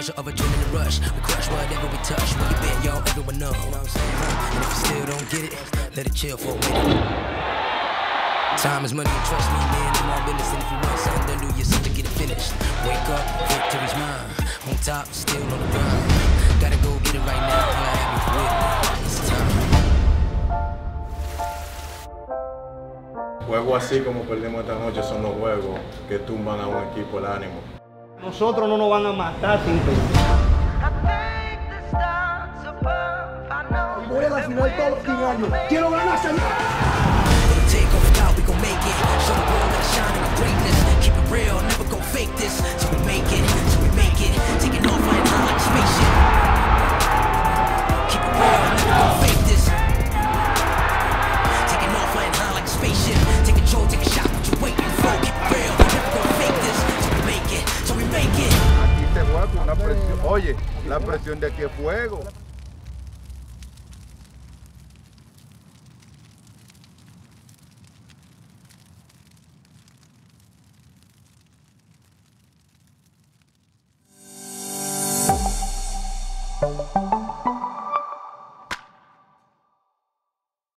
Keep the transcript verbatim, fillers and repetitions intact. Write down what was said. pressure of adrenaline rush. We crush whatever we touch. When you bet, y'all, everyone know. And if you still don't get it, let it chill for a minute. Time is money, and trust me, man, I'm all business. And if you want something, then do your stuff to get it finished. Wake up, victory's mine. On top, still on the run. Gotta go get it right now, all I have is with me. It's time. Juegos así como perdimos esta noche son los juegos que tumban a un equipo el ánimo. Nosotros no nos van a matar sin pensar. Voy a la final todos los quince años. ¡Quiero ganar la semana! Show the world that shine in greatness. Keep it real, never gon' fake this. So we make it, so we make it. Taking off like a like spaceship. Keep it real, never gon' fake this. Taking off like a like spaceship. Take control, take a shot, what you waiting for? Keep it real, never gon' fake this. So we make it, so we make it. Aquí se juega con una presión. Oye, la presión de aquí es fuego. Thank you.